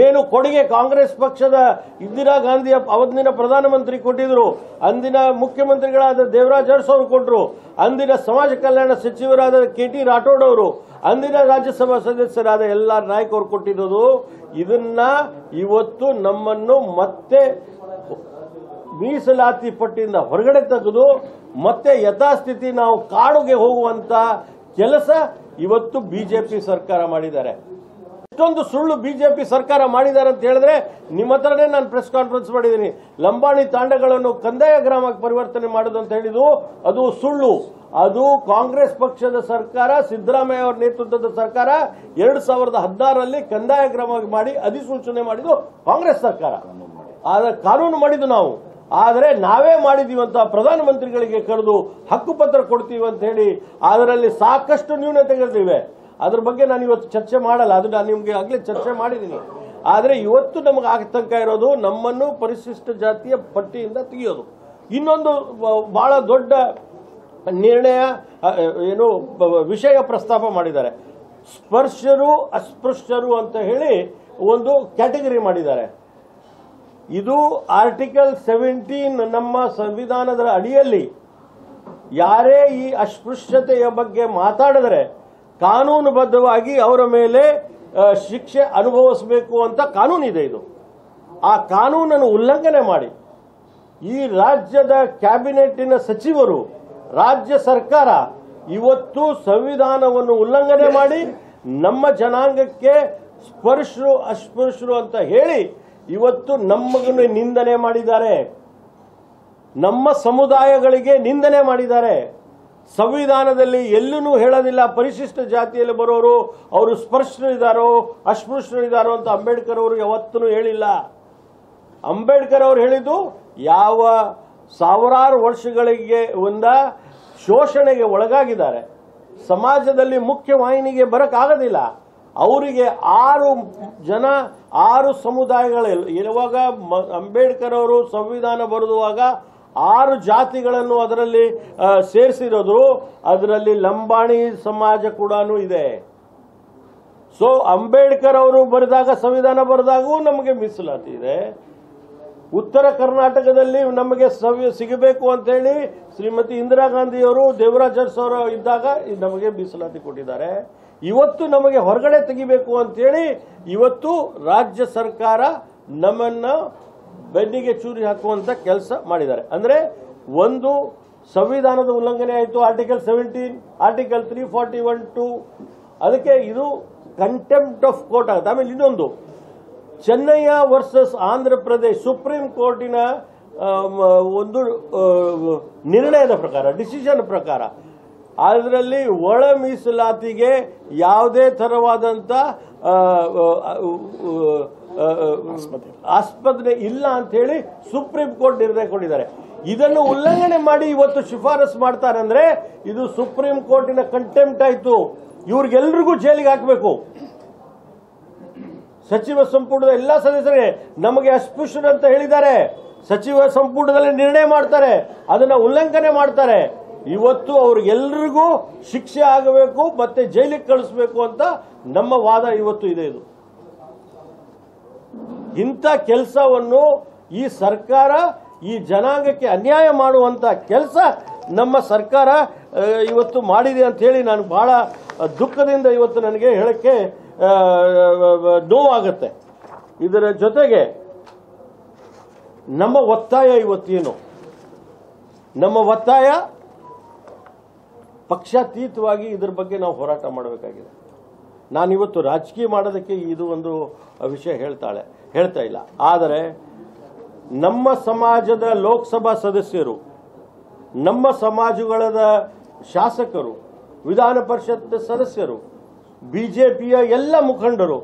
ಏನು ಕೊಡುಗೆ ಕಾಂಗ್ರೆಸ್ ಪಕ್ಷದ ಇಂದಿರಾ ಗಾಂಧಿ ಅವತ್ತಿನ ಪ್ರಧಾನಮಂತ್ರಿ ಕೊಟ್ಟಿದ್ರು, ಅಂದಿನ ಮುಖ್ಯಮಂತ್ರಿಗಳಾದ ದೇವರಾಜ್ ಅರಸು ಅವರು ಕೊಟ್ಟರು, ಅಂದಿನ ಸಮಾಜ ಕಲ್ಯಾಣ ಸಚಿವರಾದ KT ರಾಠೋಡ್ ಅವರು, ಅಂದಿನ ರಾಜ್ಯಸಭಾ ಸದಸ್ಯರಾದ ಎಲ್ಲ ನಾಯಕರು ಕೊಟ್ಟಿರೋದು. ಇದನ್ನ ಇವತ್ತು ನಮ್ಮನ್ನು ಮತ್ತೆ ಮೀಸಲಾತಿ ಪಟ್ಟಿಯಿಂದ ಹೊರಗಡೆ ತೆಗೆದು ಮತ್ತೆ ಯಥಾಸ್ಥಿತಿ ನಾವು ಕಾಡುಗೆ ಹೋಗುವಂತ ಕೆಲಸ ಇವತ್ತು ಬಿಜೆಪಿ ಸರ್ಕಾರ ಮಾಡಿದ್ದಾರೆ. ಇಷ್ಟೊಂದು ಸುಳ್ಳು ಬಿಜೆಪಿ ಸರ್ಕಾರ ಮಾಡಿದ್ದಾರೆ ಅಂತ ಹೇಳಿದ್ರೆ, ನಿಮ್ಮ ಹತ್ರನೇ ನಾನು ಪ್ರೆಸ್ ಕಾನ್ಫರೆನ್ಸ್ ಮಾಡಿದ್ದೀನಿ. ಲಂಬಾಣಿ ತಾಂಡಗಳನ್ನು ಕಂದಾಯ ಗ್ರಾಮಕ್ಕೆ ಪರಿವರ್ತನೆ ಮಾಡೋದು ಅಂತ ಹೇಳಿದ್ರು, ಅದು ಸುಳ್ಳು. ಅದು ಕಾಂಗ್ರೆಸ್ ಪಕ್ಷದ ಸರ್ಕಾರ, ಸಿದ್ದರಾಮಯ್ಯ ಅವರ ನೇತೃತ್ವದ ಸರ್ಕಾರ 2016 ಕಂದಾಯ ಗ್ರಾಮ ಮಾಡಿ ಅಧಿಸೂಚನೆ ಮಾಡಿದ್ದು ಕಾಂಗ್ರೆಸ್ ಸರ್ಕಾರ. ಆದರೆ ಕಾನೂನು ಮಾಡಿದ್ದು ನಾವು, ಆದರೆ ನಾವೇ ಮಾಡಿದೀವಂತ ಪ್ರಧಾನಮಂತ್ರಿಗಳಿಗೆ ಕರೆದು ಹಕ್ಕು ಪತ್ರ ಕೊಡ್ತೀವಿ ಅಂತ ಹೇಳಿ ಅದರಲ್ಲಿ ಸಾಕಷ್ಟು ನ್ಯೂನತೆಗಳಿವೆ. ಅದ್ರ ಬಗ್ಗೆ ನಾನು ಇವತ್ತು ಚರ್ಚೆ ಮಾಡಲ್ಲ, ಅದು ನಾನು ನಿಮಗೆ ಆಗಲೇ ಚರ್ಚೆ ಮಾಡಿದ್ದೀನಿ. ಆದರೆ ಇವತ್ತು ನಮಗೆ ಆತಂಕ ಇರೋದು ನಮ್ಮನ್ನು ಪರಿಶಿಷ್ಟ ಜಾತಿಯ ಪಟ್ಟಿಯಿಂದ ತೆಗೆಯೋದು. ಇನ್ನೊಂದು ಬಹಳ ದೊಡ್ಡ ನಿರ್ಣಯ ಏನು ವಿಷಯ ಪ್ರಸ್ತಾಪ ಮಾಡಿದ್ದಾರೆ. ಸ್ಪರ್ಶರು ಅಸ್ಪೃಶ್ಯರು ಅಂತ ಹೇಳಿ ಒಂದು ಕ್ಯಾಟಗರಿ ಮಾಡಿದ್ದಾರೆ. ಇದು ಆರ್ಟಿಕಲ್ 17 ನಮ್ಮ ಸಂವಿಧಾನದ ಅಡಿಯಲ್ಲಿ ಯಾರೇ ಈ ಅಸ್ಪೃಶ್ಯತೆಯ ಬಗ್ಗೆ ಮಾತಾಡಿದರೆ ಕಾನೂನುಬದ್ಧವಾಗಿ ಅವರ ಮೇಲೆ ಶಿಕ್ಷೆ ಅನುಭವಿಸಬೇಕು ಅಂತ ಕಾನೂನಿದೆ. ಇದು ಆ ಕಾನೂನನ್ನು ಉಲ್ಲಂಘನೆ ಮಾಡಿ ಈ ರಾಜ್ಯದ ಕ್ಯಾಬಿನೆಟ್ಟಿನ ಸಚಿವರು, ರಾಜ್ಯ ಸರ್ಕಾರ ಇವತ್ತು ಸಂವಿಧಾನವನ್ನು ಉಲ್ಲಂಘನೆ ಮಾಡಿ ನಮ್ಮ ಜನಾಂಗಕ್ಕೆ ಸ್ಪರ್ಶರು ಅಸ್ಪೃಶ್ಯರು ಅಂತ ಹೇಳಿ ಇವತ್ತು ನಮ್ಮನ್ನು ನಿಂದನೆ ಮಾಡಿದ್ದಾರೆ, ನಮ್ಮ ಸಮುದಾಯಗಳಿಗೆ ನಿಂದನೆ ಮಾಡಿದ್ದಾರೆ. ಸಂವಿಧಾನದಲ್ಲಿ ಎಲ್ಲೂ ಹೇಳೋದಿಲ್ಲ ಪರಿಶಿಷ್ಟ ಜಾತಿಯಲ್ಲಿ ಬರೋರು ಅವರು ಸ್ಪರ್ಶರು ಇದ್ದಾರೋ ಅಸ್ಪೃಶ್ಯರು ಇದ್ದಾರೋ ಅಂತ ಅಂಬೇಡ್ಕರ್ ಅವರು ಯಾವತ್ತೂ ಹೇಳಿಲ್ಲ. ಅಂಬೇಡ್ಕರ್ ಅವರು ಹೇಳಿದ್ದು ಯಾವ ಸಾವಿರಾರು ವರ್ಷಗಳಿಗೆ ಒಂದ ಶೋಷಣೆಗೆ ಒಳಗಾಗಿದ್ದಾರೆ, ಸಮಾಜದಲ್ಲಿ ಮುಖ್ಯವಾಹಿನಿಗೆ ಬರೋಕ್ಕಾಗೋದಿಲ್ಲ ಅವರಿಗೆ. 6 ಸಮುದಾಯಗಳಲ್ಲಿ ಇರುವಾಗ ಅಂಬೇಡ್ಕರ್ ಅವರು ಸಂವಿಧಾನ ಬರೆದುವಾಗ 6 ಜಾತಿಗಳನ್ನು ಅದರಲ್ಲಿ ಸೇರಿಸಿರೋದ್ರು, ಅದರಲ್ಲಿ ಲಂಬಾಣಿ ಸಮಾಜ ಕೂಡ ಇದೆ. ಸೊ ಅಂಬೇಡ್ಕರ್ ಅವರು ಬರೆದಾಗ ಸಂವಿಧಾನ ಬರೆದಾಗೂ ನಮಗೆ ಮೀಸಲಾತಿ ಇದೆ. ಉತ್ತರ ಕರ್ನಾಟಕದಲ್ಲಿ ನಮಗೆ ಸಿಗಬೇಕು ಅಂತ ಹೇಳಿ ಶ್ರೀಮತಿ ಇಂದಿರಾ ಗಾಂಧಿಯವರು ದೇವರಾಜ್ ಅರಸು ಅವರು ಇದ್ದಾಗ ನಮಗೆ ಮೀಸಲಾತಿ ಕೊಟ್ಟಿದ್ದಾರೆ. ಇವತ್ತು ನಮಗೆ ಹೊರಗಡೆ ತೆಗಿಬೇಕು ಅಂತೇಳಿ ಇವತ್ತು ರಾಜ್ಯ ಸರ್ಕಾರ ನಮ್ಮನ್ನ ಬೆನ್ನಿಗೆ ಚೂರಿ ಹಾಕುವಂತ ಕೆಲಸ ಮಾಡಿದ್ದಾರೆ. ಅಂದ್ರೆ ಒಂದು ಸಂವಿಧಾನದ ಉಲ್ಲಂಘನೆ ಆಯಿತು, ಆರ್ಟಿಕಲ್ 17, ಆರ್ಟಿಕಲ್ 341(2). ಅದಕ್ಕೆ ಇದು ಕಂಟೆಂಪ್ಟ್ ಆಫ್ ಕೋರ್ಟ್ ಆಗುತ್ತೆ. ಆಮೇಲೆ ಇನ್ನೊಂದು ಚೆನ್ನಯ್ಯ ವರ್ಸಸ್ ಆಂಧ್ರ ಪ್ರದೇಶ ಸುಪ್ರೀಂ ಕೋರ್ಟಿನ ಒಂದು ನಿರ್ಣಯದ ಪ್ರಕಾರ, ಡಿಸಿಷನ್ ಪ್ರಕಾರ ಅದರಲ್ಲಿ ಒಳ ಮೀಸಲಾತಿಗೆ ಯಾವುದೇ ತರವಾದಂಥ ಆಸ್ಪದನೆ ಇಲ್ಲ ಅಂತ ಹೇಳಿ ಸುಪ್ರೀಂ ಕೋರ್ಟ್ ನಿರ್ಣಯ ಕೊಟ್ಟಿದ್ದಾರೆ. ಇದನ್ನು ಉಲ್ಲಂಘನೆ ಮಾಡಿ ಇವತ್ತು ಶಿಫಾರಸ್ ಮಾಡ್ತಾರೆ ಅಂದ್ರೆ ಇದು ಸುಪ್ರೀಂ ಕೋರ್ಟಿನ ಕಂಟೆಂಪ್ಟ್ ಆಯಿತು. ಇವ್ರಿಗೆಲ್ರಿಗೂ ಜೈಲಿಗೆ ಹಾಕಬೇಕು. ಸಚಿವ ಸಂಪುಟದ ಎಲ್ಲ ಸದಸ್ಯರಿಗೆ ನಮಗೆ ಅಸ್ಪೃಶ್ಯರು ಅಂತ ಹೇಳಿದ್ದಾರೆ, ಸಚಿವ ಸಂಪುಟದಲ್ಲಿ ನಿರ್ಣಯ ಮಾಡ್ತಾರೆ, ಅದನ್ನು ಉಲ್ಲಂಘನೆ ಮಾಡ್ತಾರೆ. ಇವತ್ತು ಅವರಿಗೆಲ್ಲರಿಗೂ ಶಿಕ್ಷೆ ಆಗಬೇಕು ಮತ್ತೆ ಜೈಲಿಗೆ ಕಳಿಸಬೇಕು ಅಂತ ನಮ್ಮ ವಾದ ಇವತ್ತು ಇದೆ ಇದು ಇಂತ ಕೆಲಸವನ್ನು ಈ ಸರ್ಕಾರ ಈ ಜನಾಂಗಕ್ಕೆ ಅನ್ಯಾಯ ಮಾಡುವಂತ ಕೆಲಸ ನಮ್ಮ ಸರ್ಕಾರ ಇವತ್ತು ಮಾಡಿದೆ ಅಂತ ಹೇಳಿ ನಾನು ಬಹಳ ದುಃಖದಿಂದ ಇವತ್ತು ನನಗೆ ಹೇಳಕ್ಕೆ ನೋವಾಗುತ್ತೆ ಇದರ ಜೊತೆಗೆ ನಮ್ಮ ಒತ್ತಾಯ ಇವತ್ತೇನು ನಮ್ಮ ಒತ್ತಾಯ ಪಕ್ಷಾತೀತವಾಗಿ ಇದರ ಬಗ್ಗೆ ನಾವು ಹೋರಾಟ ಮಾಡಬೇಕಾಗಿದೆ ನಾನಿವತ್ತು ರಾಜಕೀಯ ಮಾಡೋದಕ್ಕೆ ಇದು ಒಂದು ವಿಷಯ ಹೇಳ್ತಾ ಇಲ್ಲ ಆದರೆ ನಮ್ಮ ಸಮಾಜದ ಲೋಕಸಭಾ ಸದಸ್ಯರು ನಮ್ಮ ಸಮಾಜಗಳ ಶಾಸಕರು ವಿಧಾನ ಪರಿಷತ್ ಸದಸ್ಯರು ಬಿಜೆಪಿಯ ಎಲ್ಲ ಮುಖಂಡರು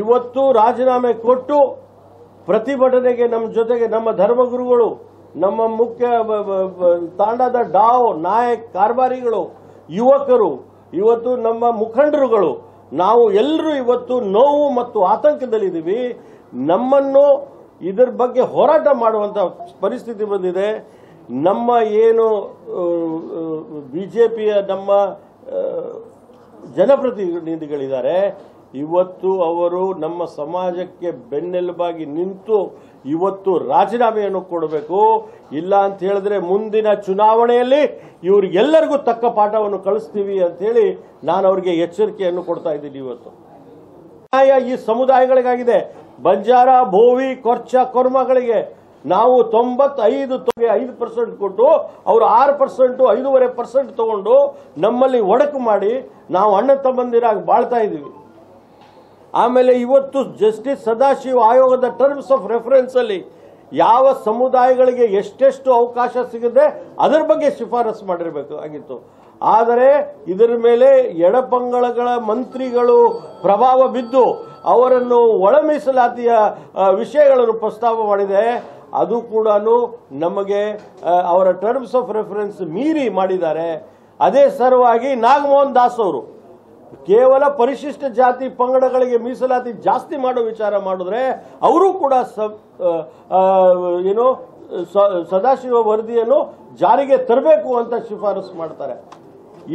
ಇವತ್ತು ರಾಜೀನಾಮೆ ಕೊಟ್ಟು ಪ್ರತಿಭಟನೆಗೆ ನಮ್ಮ ಜೊತೆಗೆ ನಮ್ಮ ಧರ್ಮಗುರುಗಳು ನಮ್ಮ ಮುಖ್ಯ ತಾಂಡದ ಡಾವ್ ನಾಯಕ್ ಕಾರ್ಬಾರಿಗಳು ಯುವಕರು ಇವತ್ತು ನಮ್ಮ ಮುಖಂಡರುಗಳು ನಾವು ಎಲ್ಲರೂ ಇವತ್ತು ನೋವು ಮತ್ತು ಆತಂಕದಲ್ಲಿದ್ದೀವಿ ನಮ್ಮನ್ನು ಇದರ ಬಗ್ಗೆ ಹೋರಾಟ ಮಾಡುವಂತ ಪರಿಸ್ಥಿತಿ ಬಂದಿದೆ ನಮ್ಮ ಏನು ಬಿಜೆಪಿಯ ನಮ್ಮ ಜನಪ್ರತಿನಿಧಿಗಳಿದ್ದಾರೆ ಇವತ್ತು ಅವರು ನಮ್ಮ ಸಮಾಜಕ್ಕೆ ಬೆನ್ನೆಲುಬಾಗಿ ನಿಂತು ಇವತ್ತು ರಾಜೀನಾಮೆಯನ್ನು ಕೊಡಬೇಕು ಇಲ್ಲ ಅಂತ ಹೇಳಿದ್ರೆ ಮುಂದಿನ ಚುನಾವಣೆಯಲ್ಲಿ ಇವರಿಗೆಲ್ಲರಿಗೂ ತಕ್ಕ ಪಾಠವನ್ನು ಕಳಿಸ್ತೀವಿ ಅಂತ ಹೇಳಿ ನಾನು ಅವರಿಗೆ ಎಚ್ಚರಿಕೆಯನ್ನು ಕೊಡ್ತಾ ಇದ್ದೀನಿ ಇವತ್ತು ಈ ಸಮುದಾಯಗಳಿಗಾಗಿದೆ ಬಂಜಾರ ಭೋವಿ ಕೊರ್ಚ ಕೊರ್ಮಗಳಿಗೆ ನಾವು 95% ಕೊಟ್ಟು ಅವರು 6% 5.5% ತಗೊಂಡು ನಮ್ಮಲ್ಲಿ ಒಡಕು ಮಾಡಿ ನಾವು ಅಣ್ಣ ತಮ್ಮಂದಿರಾಗಿ ಬಾಳ್ತಾ ಇದ್ದೀವಿ ಆಮೇಲೆ ಇವತ್ತು ಜಸ್ಟಿಸ್ ಸದಾಶಿವ ಆಯೋಗದ ಟರ್ಮ್ಸ್ ಆಫ್ ರೆಫರೆನ್ಸ್ ಅಲ್ಲಿ ಯಾವ ಸಮುದಾಯಗಳಿಗೆ ಎಷ್ಟೆಷ್ಟು ಅವಕಾಶ ಸಿಗದೆ ಅದರ ಬಗ್ಗೆ ಶಿಫಾರಸು ಮಾಡಿರಬೇಕು ಆಗಿತ್ತು ಆದರೆ ಇದರ ಮೇಲೆ ಎಡಪಂಗಡಗಳ ಮಂತ್ರಿಗಳು ಪ್ರಭಾವ ಬಿದ್ದು ಅವರನ್ನು ಒಳ ಮೀಸಲಾತಿಯ ವಿಷಯಗಳನ್ನು ಪ್ರಸ್ತಾವ ಮಾಡಿದೆ ಅದು ಕೂಡ ನಮಗೆ ಅವರ ಟರ್ಮ್ಸ್ ಆಫ್ ರೆಫರೆನ್ಸ್ ಮೀರಿ ಮಾಡಿದ್ದಾರೆ ಅದೇ ಸರವಾಗಿ ನಾಗಮೋಹನ್ ದಾಸ್ ಅವರು ಕೇವಲ ಪರಿಶಿಷ್ಟ ಜಾತಿ ಪಂಗಡಗಳಿಗೆ ಮೀಸಲಾತಿ ಜಾಸ್ತಿ ಮಾಡೋ ವಿಚಾರ ಮಾಡಿದ್ರೆ ಅವರು ಕೂಡ ಏನು ಸದಾಶಿವ ವರದಿಯನ್ನು ಜಾರಿಗೆ ತರಬೇಕು ಅಂತ ಶಿಫಾರಸು ಮಾಡ್ತಾರೆ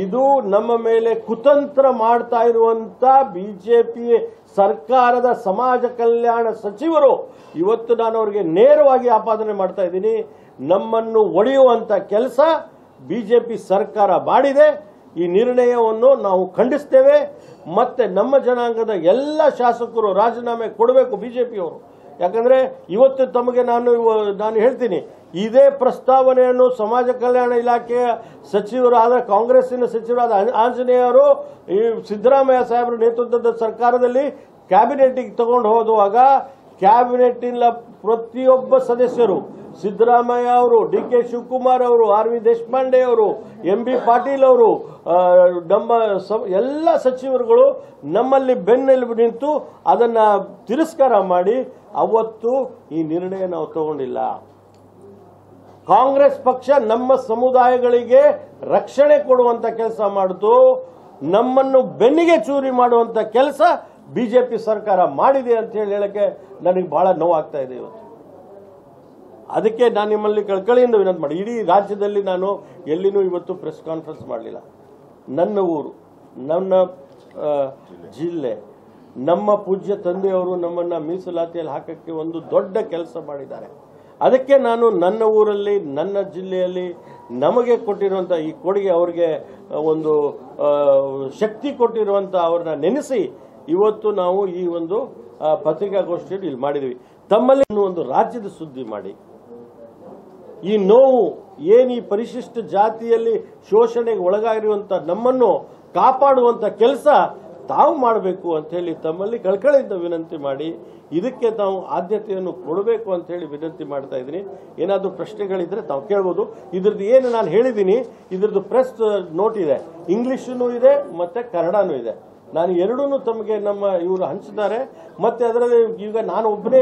ಇದು ನಮ್ಮ ಮೇಲೆ ಕುತಂತ್ರ ಮಾಡ್ತಾ ಇರುವಂತ ಬಿಜೆಪಿ ಸರ್ಕಾರದ ಸಮಾಜ ಕಲ್ಯಾಣ ಸಚಿವರು ಇವತ್ತು ನಾನು ಅವರಿಗೆ ನೇರವಾಗಿ ಆಪಾದನೆ ಮಾಡ್ತಾ ಇದ್ದೀನಿ ನಮ್ಮನ್ನು ಒಡೆಯುವಂತ ಕೆಲಸ ಬಿಜೆಪಿ ಸರ್ಕಾರ ಮಾಡಿದೆ ಈ ನಿರ್ಣಯವನ್ನು ನಾವು ಖಂಡಿಸ್ತೇವೆ ಮತ್ತೆ ನಮ್ಮ ಜನಾಂಗದ ಎಲ್ಲ ಶಾಸಕರು ರಾಜೀನಾಮೆ ಕೊಡಬೇಕು ಬಿಜೆಪಿಯವರು ಯಾಕಂದ್ರೆ ಇವತ್ತು ತಮಗೆ ನಾನು ಹೇಳ್ತೀನಿ ಇದೇ ಪ್ರಸ್ತಾವನೆಯನ್ನು ಸಮಾಜ ಕಲ್ಯಾಣ ಇಲಾಖೆಯ ಸಚಿವರಾದ ಕಾಂಗ್ರೆಸ್ಸಿನ ಸಚಿವರಾದ ಆಂಜನೇಯವರು ಈ ಸಿದ್ದರಾಮಯ್ಯ ಸಾಹೇಬರ ನೇತೃತ್ವದ ಸರ್ಕಾರದಲ್ಲಿ ಕ್ಯಾಬಿನೆಟ್ಗೆ ತಗೊಂಡು ಹೋಗುವಾಗ ಕ್ಯಾಬಿನೆಟ್ನ ಪ್ರತಿಯೊಬ್ಬ ಸದಸ್ಯರು ಸಿದ್ದರಾಮಯ್ಯ ಅವರು ಡಿ ಕೆ ಶಿವಕುಮಾರ್ ಅವರು ಆರ್ ವಿ ದೇಶಪಾಂಡೆ ಅವರು ಎಂ ಬಿ ಪಾಟೀಲ್ ಅವರು ನಮ್ಮ ಎಲ್ಲ ಸಚಿವರುಗಳು ನಮ್ಮಲ್ಲಿ ಬೆನ್ನೆಲುಬು ನಿಂತು ಅದನ್ನ ತಿರಸ್ಕಾರ ಮಾಡಿ ಅವತ್ತು ಈ ನಿರ್ಣಯ ನಾವು ತಗೊಂಡಿಲ್ಲ ಕಾಂಗ್ರೆಸ್ ಪಕ್ಷ ನಮ್ಮ ಸಮುದಾಯಗಳಿಗೆ ರಕ್ಷಣೆ ಕೊಡುವಂತ ಕೆಲಸ ಮಾಡಿತು ನಮ್ಮನ್ನು ಬೆನ್ನಿಗೆ ಚೂರಿ ಮಾಡುವಂತ ಕೆಲಸ ಬಿಜೆಪಿ ಸರ್ಕಾರ ಮಾಡಿದೆ ಅಂತ ಹೇಳಕ್ಕೆ ನನಗೆ ಬಹಳ ನೋವಾಗ್ತಾ ಇದೆ ಇವತ್ತು ಅದಕ್ಕೆ ನಾನು ನಿಮ್ಮಲ್ಲಿ ಕಳಕಳಿಯಿಂದ ವಿನಂತಿ ಮಾಡಿ ಇಡೀ ರಾಜ್ಯದಲ್ಲಿ ನಾನು ಎಲ್ಲಿನೂ ಇವತ್ತು ಪ್ರೆಸ್ ಕಾನ್ಫರೆನ್ಸ್ ಮಾಡಲಿಲ್ಲ ನನ್ನ ಊರು ನನ್ನ ಜಿಲ್ಲೆ ನಮ್ಮ ಪೂಜ್ಯ ತಂದೆಯವರು ನಮ್ಮನ್ನು ಮೀಸಲಾತಿಯಲ್ಲಿ ಹಾಕಕ್ಕೆ ಒಂದು ದೊಡ್ಡ ಕೆಲಸ ಮಾಡಿದ್ದಾರೆ ಅದಕ್ಕೆ ನಾನು ನನ್ನ ಊರಲ್ಲಿ ನನ್ನ ಜಿಲ್ಲೆಯಲ್ಲಿ ನಮಗೆ ಕೊಟ್ಟಿರುವಂಥ ಈ ಕೊಡುಗೆ ಅವರಿಗೆ ಒಂದು ಶಕ್ತಿ ಕೊಟ್ಟಿರುವಂಥ ಅವ್ರನ್ನ ನೆನೆಸಿ ಇವತ್ತು ನಾವು ಈ ಒಂದು ಪತ್ರಿಕಾಗೋಷ್ಠಿಯಲ್ಲಿ ಇಲ್ಲಿ ಮಾಡಿದ್ವಿ ತಮ್ಮಲ್ಲಿ ಒಂದು ರಾಜ್ಯದ ಸುದ್ದಿ ಮಾಡಿ ಈ ನೋವು ಈ ಪರಿಶಿಷ್ಟ ಜಾತಿಯಲ್ಲಿ ಶೋಷಣೆಗೆ ಒಳಗಾಗಿರುವಂಥ ನಮ್ಮನ್ನು ಕಾಪಾಡುವಂಥ ಕೆಲಸ ತಾವು ಮಾಡಬೇಕು ಅಂತ ಹೇಳಿ ತಮ್ಮಲ್ಲಿ ಕಳಕಳಿಯಿಂದ ವಿನಂತಿ ಮಾಡಿ ಇದಕ್ಕೆ ತಾವು ಆದ್ಯತೆಯನ್ನು ಕೊಡಬೇಕು ಅಂತ ಹೇಳಿ ವಿನಂತಿ ಮಾಡ್ತಾ ಇದ್ದೀನಿ ಏನಾದರೂ ಪ್ರಶ್ನೆಗಳಿದ್ರೆ ತಾವು ಕೇಳಬಹುದು ಇದ್ರದ್ದು ಏನು ನಾನು ಹೇಳಿದ್ದೀನಿ ಇದ್ರದ್ದು ಪ್ರೆಸ್ ನೋಟ್ ಇದೆ ಇಂಗ್ಲಿಷನೂ ಇದೆ ಮತ್ತೆ ಕನ್ನಡನೂ ಇದೆ ನಾನು ಎರಡೂ ತಮಗೆ ನಮ್ಮ ಇವರು ಹಂಚಿದ್ದಾರೆ ಮತ್ತೆ ಅದರಲ್ಲಿ ಈಗ ನಾನು ಒಬ್ಬನೇ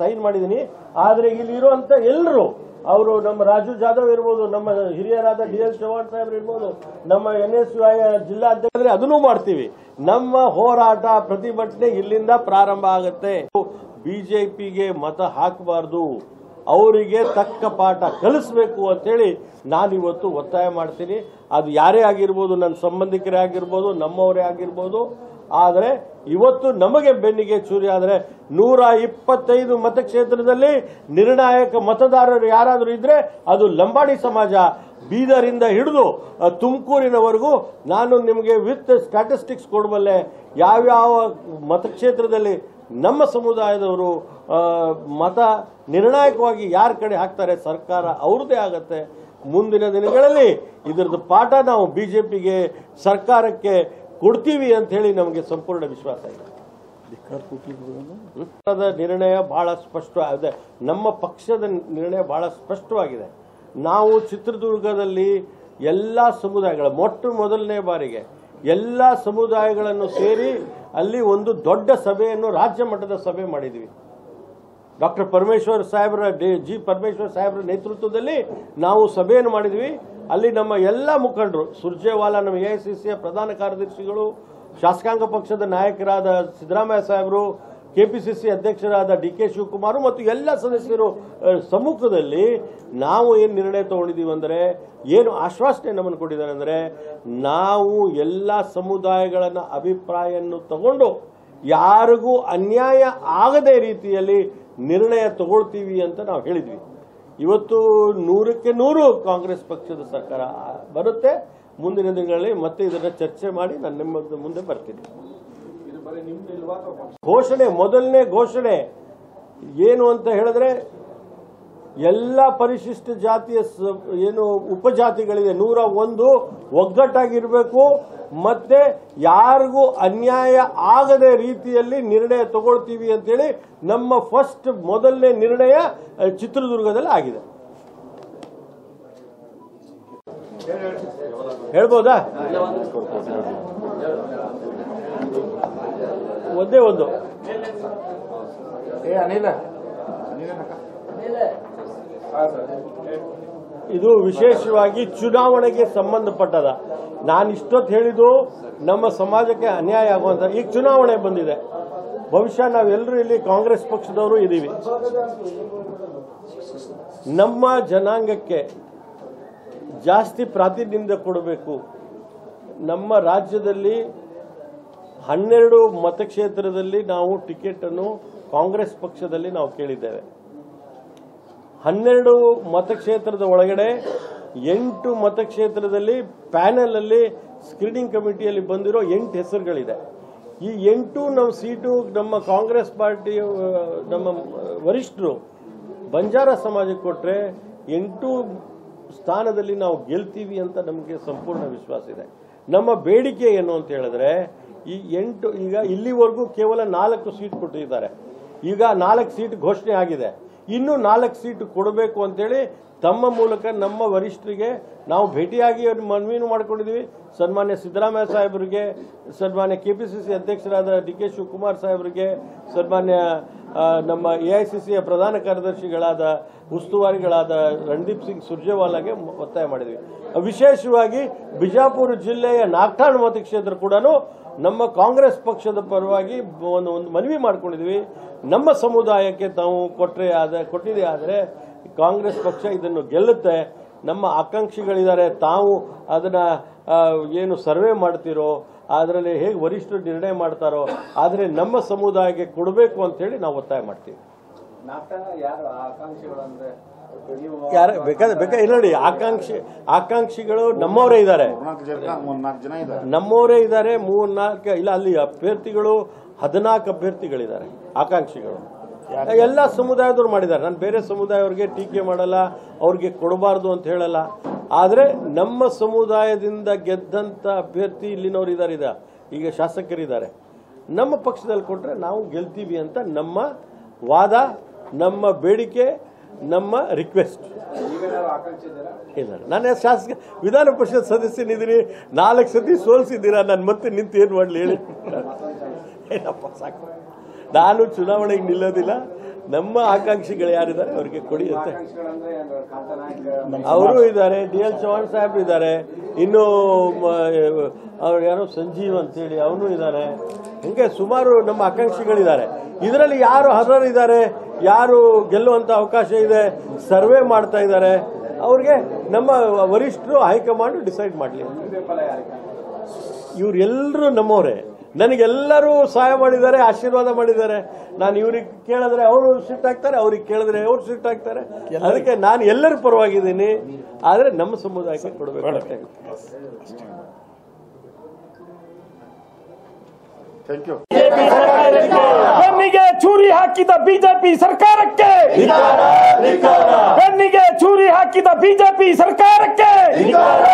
ಸೈನ್ ಮಾಡಿದ್ದೀನಿ ಆದರೆ ಇಲ್ಲಿ ಇರುವಂತ ಎಲ್ಲರೂ ಅವರು ನಮ್ಮ ರಾಜು ಜಾಧವ್ ಇರ್ಬೋದು ನಮ್ಮ ಹಿರಿಯರಾದ ಡಿ ಎಲ್ ಚವ್ಹಾಣ್ ಸಾಹೇಬ್ರು ಇರ್ಬೋದು ನಮ್ಮ NSUI ಜಿಲ್ಲಾಧ್ಯಕ್ಷರೇ ಅದನ್ನೂ ಮಾಡ್ತೀವಿ ನಮ್ಮ ಹೋರಾಟ ಪ್ರತಿಭಟನೆ ಇಲ್ಲಿಂದ ಪ್ರಾರಂಭ ಆಗುತ್ತೆ ಬಿಜೆಪಿಗೆ ಮತ ಹಾಕಬಾರ್ದು ಅವರಿಗೆ ತಕ್ಕ ಪಾಠ ಕಲಿಸಬೇಕು ಅಂತ ಹೇಳಿ ನಾನು ಇವತ್ತು ಒತ್ತಾಯ ಮಾಡ್ತೀನಿ. ಅದು ಯಾರೇ ಆಗಿರಬಹುದು, ನನ್ನ ಸಂಬಂಧಿಕರೇ ಆಗಿರಬಹುದು, ನಮ್ಮವರೇ ಆಗಿರಬಹುದು, ಆದರೆ ಇವತ್ತು ನಮಗೆ ಬೆನ್ನಿಗೆ ಚೂರಿ ಆದರೆ 125 ಮತಕ್ಷೇತ್ರದಲ್ಲಿ ನಿರ್ಣಾಯಕ ಮತದಾರರು ಯಾರಾದರೂ ಇದ್ರೆ ಅದು ಲಂಬಾಡಿ ಸಮಾಜ. ಬೀದರಿಂದ ಹಿಡಿದು ತುಮಕೂರಿನವರೆಗೂ ನಾನು ನಿಮಗೆ ವಿತ್ ಸ್ಟ್ಯಾಟಿಸ್ಟಿಕ್ಸ್ ಕೊಡಬಲ್ಲೆ, ಯಾವ್ಯಾವ ಮತಕ್ಷೇತ್ರದಲ್ಲಿ ನಮ್ಮ ಸಮುದಾಯದವರು ಮತ ನಿರ್ಣಾಯಕವಾಗಿ ಯಾರ ಕಡೆ ಹಾಕ್ತಾರೆ, ಸರ್ಕಾರ ಅವ್ರದ್ದೇ ಆಗುತ್ತೆ. ಮುಂದಿನ ದಿನಗಳಲ್ಲಿ ಇದರದ್ದು ಪಾಠ ನಾವು ಬಿಜೆಪಿಗೆ, ಸರ್ಕಾರಕ್ಕೆ ಕೊಡ್ತೀವಿ ಅಂತ ಹೇಳಿ ನಮಗೆ ಸಂಪೂರ್ಣ ವಿಶ್ವಾಸ ಇದೆ. ನಿರ್ಣಯ ಬಹಳ ಸ್ಪಷ್ಟವಾಗಿದೆ, ನಮ್ಮ ಪಕ್ಷದ ನಿರ್ಣಯ ಬಹಳ ಸ್ಪಷ್ಟವಾಗಿದೆ. ನಾವು ಚಿತ್ರದುರ್ಗದಲ್ಲಿ ಎಲ್ಲ ಸಮುದಾಯಗಳ ಮೊದಲನೇ ಬಾರಿಗೆ ಎಲ್ಲ ಸಮುದಾಯಗಳನ್ನು ಸೇರಿ ಅಲ್ಲಿ ಒಂದು ದೊಡ್ಡ ಸಭೆಯನ್ನು, ರಾಜ್ಯ ಮಟ್ಟದ ಸಭೆ ಮಾಡಿದ್ವಿ. ಡಾಕ್ಟರ್ ಪರಮೇಶ್ವರ್ ಸಾಹೇಬ್ರ, ಜಿ ಪರಮೇಶ್ವರ್ ಸಾಹೇಬ್ರ ನೇತೃತ್ವದಲ್ಲಿ ನಾವು ಸಭೆಯನ್ನು ಮಾಡಿದ್ವಿ. ಅಲ್ಲಿ ನಮ್ಮ ಎಲ್ಲ ಮುಖಂಡರು, ಸುರ್ಜೇವಾಲಾ ನಮ್ಮ ಎಐಸಿಸಿಯ ಪ್ರಧಾನ ಕಾರ್ಯದರ್ಶಿಗಳು, ಶಾಸಕಾಂಗ ಪಕ್ಷದ ನಾಯಕರಾದ ಸಿದ್ದರಾಮೈಯ ಸಾಹೇಬರು, ಕೆಪಿಸಿಸಿ ಅಧ್ಯಕ್ಷರಾದ DK ಶಿವಕುಮಾರ್ ಮತ್ತು ಎಲ್ಲ ಸದಸ್ಯರು ಸಮ್ಮುಖದಲ್ಲಿ ನಾವು ಏನು ನಿರ್ಣಯ ತಗೊಂಡಿದ್ದೀವಿ ಅಂದರೆ, ಏನು ಆಶ್ವಾಸನೆ ನಮ್ಮನ್ನು ಕೊಟ್ಟಿದ್ದಾರೆ ಅಂದರೆ, ನಾವು ಎಲ್ಲ ಸಮುದಾಯಗಳನ್ನು ಅಭಿಪ್ರಾಯವನ್ನು ತಗೊಂಡು ಯಾರಿಗೂ ಅನ್ಯಾಯ ಆಗದೇ ರೀತಿಯಲ್ಲಿ ನಿರ್ಣಯ ತಗೊಳ್ತೀವಿ ಅಂತ ನಾವು ಹೇಳಿದ್ವಿ. ಇವತ್ತು 100% ಕಾಂಗ್ರೆಸ್ ಪಕ್ಷದ ಸರ್ಕಾರ ಬರುತ್ತೆ. ಮುಂದಿನ ದಿನಗಳಲ್ಲಿ ಮತ್ತೆ ಇದನ್ನು ಚರ್ಚೆ ಮಾಡಿ ನಾನು ನಿಮ್ಮ ಮುಂದೆ ಬರ್ತೀನಿ. ಘೋಷಣೆ, ಮೊದಲನೇ ಘೋಷಣೆ ಏನು ಅಂತ ಹೇಳಿದ್ರೆ, ಎಲ್ಲ ಪರಿಶಿಷ್ಟ ಜಾತಿಯ ಏನು ಉಪಜಾತಿಗಳಿದೆ 101 ಒಗ್ಗಟ್ಟಾಗಿರಬೇಕು, ಮತ್ತೆ ಯಾರಿಗೂ ಅನ್ಯಾಯ ಆಗದೆ ರೀತಿಯಲ್ಲಿ ನಿರ್ಣಯ ತಗೊಳ್ತೀವಿ ಅಂತೇಳಿ ನಮ್ಮ ಮೊದಲನೇ ನಿರ್ಣಯ ಚಿತ್ರದುರ್ಗದಲ್ಲಿ ಆಗಿದೆ. ಹೇಳ್ಬೋದಾ? ಒಂದೇ ಒಂದು ಇದು ವಿಶೇಷವಾಗಿ ಚುನಾವಣೆಗೆ ಸಂಬಂಧಪಟ್ಟದ. ನಾನು ಇಷ್ಟೊತ್ತು ಹೇಳಿದ್ದು ನಮ್ಮ ಸಮಾಜಕ್ಕೆ ಅನ್ಯಾಯ ಆಗುವಂತ. ಈಗ ಚುನಾವಣೆ ಬಂದಿದೆ, ಬಹುಶಃ ನಾವೆಲ್ಲರೂ ಇಲ್ಲಿ ಕಾಂಗ್ರೆಸ್ ಪಕ್ಷದವರು ಇದ್ದೀವಿ. ನಮ್ಮ ಜನಾಂಗಕ್ಕೆ ಜಾಸ್ತಿ ಪ್ರಾತಿನಿಧ್ಯ ಕೊಡಬೇಕು. ನಮ್ಮ ರಾಜ್ಯದಲ್ಲಿ 12 ಮತಕ್ಷೇತ್ರದಲ್ಲಿ ನಾವು ಟಿಕೆಟ್ ಅನ್ನು ಕಾಂಗ್ರೆಸ್ ಪಕ್ಷದಲ್ಲಿ ನಾವು ಕೇಳಿದ್ದೇವೆ. 12 ಮತಕ್ಷೇತ್ರದ ಒಳಗಡೆ 8 ಮತಕ್ಷೇತ್ರದಲ್ಲಿ ಪ್ಯಾನೆಲ್ ಅಲ್ಲಿ ಸ್ಕ್ರೀನಿಂಗ್ ಕಮಿಟಿಯಲ್ಲಿ ಬಂದಿರೋ 8 ಹೆಸರುಗಳಿದೆ. ಈ 8 ನಮ್ಮ ಸೀಟು ನಮ್ಮ ಕಾಂಗ್ರೆಸ್ ಪಾರ್ಟಿ ನಮ್ಮ ವರಿಷ್ಠರು ಬಂಜಾರ ಸಮಾಜಕ್ಕೆ ಕೊಟ್ಟರೆ 8 ಸ್ಥಾನದಲ್ಲಿ ನಾವು ಗೆಲ್ತೀವಿ ಅಂತ ನಮಗೆ ಸಂಪೂರ್ಣ ವಿಶ್ವಾಸ ಇದೆ. ನಮ್ಮ ಬೇಡಿಕೆ ಏನು ಅಂತ ಹೇಳಿದ್ರೆ, ಈ 8 ಈಗ ಇಲ್ಲಿವರೆಗೂ ಕೇವಲ 4 ಸೀಟ್ ಕೊಟ್ಟಿದ್ದಾರೆ. ಈಗ 4 ಸೀಟ್ ಘೋಷಣೆ ಆಗಿದೆ, ಇನ್ನು 4 ಸೀಟ್ ಕೊಡಬೇಕು ಅಂತೇಳಿ ತಮ್ಮ ಮೂಲಕ ನಮ್ಮ ವರಿಷ್ಠರಿಗೆ ನಾವು ಭೇಟಿಯಾಗಿ ಮನವಿನೂ ಮಾಡಿಕೊಂಡಿದ್ದೀವಿ. ಸನ್ಮಾನ್ಯ ಸಿದ್ದರಾಮಯ್ಯ ಸಾಹೇಬರಿಗೆ, ಸನ್ಮಾನ್ಯ ಕೆಪಿಸಿಸಿ ಅಧ್ಯಕ್ಷರಾದ DK ಶಿವಕುಮಾರ್ ಸಾಹೇಬರಿಗೆ, ಸನ್ಮಾನ್ಯ ನಮ್ಮ ಎಐಸಿಸಿಯ ಪ್ರಧಾನ ಕಾರ್ಯದರ್ಶಿಗಳಾದ ಉಸ್ತುವಾರಿಗಳಾದ ರಣದೀಪ್ ಸಿಂಗ್ ಸುರ್ಜೇವಾಲಾಗೆ ಒತ್ತಾಯ ಮಾಡಿದ್ವಿ. ವಿಶೇಷವಾಗಿ ಬಿಜಾಪುರ ಜಿಲ್ಲೆಯ ನಾಗಮೋಹನ್ ಮತಕ್ಷೇತ್ರ ಕೂಡ ನಮ್ಮ ಕಾಂಗ್ರೆಸ್ ಪಕ್ಷದ ಪರವಾಗಿ ಒಂದು ಮನವಿ ಮಾಡಿಕೊಂಡಿದ್ವಿ. ನಮ್ಮ ಸಮುದಾಯಕ್ಕೆ ತಾವು ಕೊಟ್ಟಿದೆ, ಆದರೆ ಕಾಂಗ್ರೆಸ್ ಪಕ್ಷ ಇದನ್ನು ಗೆಲ್ಲುತ್ತೆ, ನಮ್ಮ ಆಕಾಂಕ್ಷಿಗಳಿದ್ದಾರೆ, ತಾವು ಅದನ್ನ ಏನು ಸರ್ವೆ ಮಾಡ್ತಿರೋ ಅದರಲ್ಲಿ ಹೇಗೆ ವರಿಷ್ಠರು ನಿರ್ಣಯ ಮಾಡ್ತಾರೋ, ಆದರೆ ನಮ್ಮ ಸಮುದಾಯಕ್ಕೆ ಕೊಡಬೇಕು ಅಂತ ಹೇಳಿ ನಾವು ಒತ್ತಾಯ ಮಾಡ್ತೀವಿ. ನೋಡಿ, ಆಕಾಂಕ್ಷಿಗಳು ನಮ್ಮವರೇ ಇದ್ದಾರೆ, ಮೂರ್ನಾಲ್ಕು ಇಲ್ಲ, ಅಲ್ಲಿ ಅಭ್ಯರ್ಥಿಗಳು 14 ಅಭ್ಯರ್ಥಿಗಳಿದ್ದಾರೆ. ಆಕಾಂಕ್ಷಿಗಳು ಎಲ್ಲ ಸಮುದಾಯದವ್ರು ಮಾಡಿದ್ದಾರೆ. ನಾನು ಬೇರೆ ಸಮುದಾಯವ್ರಿಗೆ ಟೀಕೆ ಮಾಡಲ್ಲ, ಅವ್ರಿಗೆ ಕೊಡಬಾರ್ದು ಅಂತ ಹೇಳಲ್ಲ, ಆದರೆ ನಮ್ಮ ಸಮುದಾಯದಿಂದ ಗೆದ್ದಂಥ ಅಭ್ಯರ್ಥಿ ಇಲ್ಲಿನವ್ರು ಇದ್ದಾರೆ, ಈಗ ಶಾಸಕರಿದ್ದಾರೆ, ನಮ್ಮ ಪಕ್ಷದಲ್ಲಿ ಕೊಟ್ಟರೆ ನಾವು ಗೆಲ್ತೀವಿ ಅಂತ ನಮ್ಮ ವಾದ, ನಮ್ಮ ಬೇಡಿಕೆ, ನಮ್ಮ ರಿಕ್ವೆಸ್ಟ್. ಇಲ್ಲ, ನಾನು ಶಾಸಕ ವಿಧಾನ ಪರಿಷತ್ ಸದಸ್ಯನಿದ್ದೀನಿ, 4 ಸತಿ ಸೋಲಿಸಿದ್ದೀರಾ, ನಾನು ಮತ್ತೆ ನಿಂತು ಏನು ಮಾಡಲಿ ಹೇಳಿ? ಏನಪ್ಪ, ಸಾಕು, ನಾನು ಚುನಾವಣೆಗೆ ನಿಲ್ಲೋದಿಲ್ಲ. ನಮ್ಮ ಆಕಾಂಕ್ಷಿಗಳು ಯಾರಿದ್ದಾರೆ ಅವ್ರಿಗೆ ಕೊಡಿ ಅಂತ. ಅವರು ಇದ್ದಾರೆ, ಚವ್ಹಾಣ್ ಸಾಹೇಬ್ರು ಇದ್ದಾರೆ, ಇನ್ನು ಅವ್ರು ಯಾರೋ ಸಂಜೀವ್ ಅಂತೇಳಿ ಅವನು ಇದ್ದಾರೆ, ಹಿಂಗೆ ಸುಮಾರು ನಮ್ಮ ಆಕಾಂಕ್ಷಿಗಳಿದ್ದಾರೆ. ಇದರಲ್ಲಿ ಯಾರು ಹರ್ಹರಿದ್ದಾರೆ, ಯಾರು ಗೆಲ್ಲುವಂತ ಅವಕಾಶ ಇದೆ ಸರ್ವೆ ಮಾಡ್ತಾ ಇದ್ದಾರೆ ಅವರಿಗೆ ನಮ್ಮ ವರಿಷ್ಠರು ಹೈಕಮಾಂಡ್ ಡಿಸೈಡ್ ಮಾಡಲಿ. ಇವರೆಲ್ಲರೂ ನಮ್ಮವರೇ, ನನಗೆಲ್ಲರೂ ಸಹಾಯ ಮಾಡಿದ್ದಾರೆ, ಆಶೀರ್ವಾದ ಮಾಡಿದ್ದಾರೆ. ನಾನು ಇವರಿಗೆ ಕೇಳಿದ್ರೆ ಅವರು ಸಿಟ್ ಆಗ್ತಾರೆ, ಅವ್ರಿಗೆ ಕೇಳಿದ್ರೆ ಅವ್ರು ಸಿಟ್ ಆಗ್ತಾರೆ. ಅದಕ್ಕೆ ನಾನು ಎಲ್ಲರ ಪರವಾಗಿದ್ದೀನಿ, ಆದರೆ ನಮ್ಮ ಸಮುದಾಯಕ್ಕೆ ಕೊಡಬೇಕು. Thank you. ಕಣ್ಣಿಗೆ ಚೂರಿ ಹಾಕಿದ ಬಿಜೆಪಿ ಸರ್ಕಾರಕ್ಕೆ ಧಿಕ್ಕಾರ ಧಿಕ್ಕಾರ. ಕಣ್ಣಿಗೆ ಚೂರಿ ಹಾಕಿದ ಬಿಜೆಪಿ ಸರ್ಕಾರಕ್ಕೆ ಧಿಕ್ಕಾರ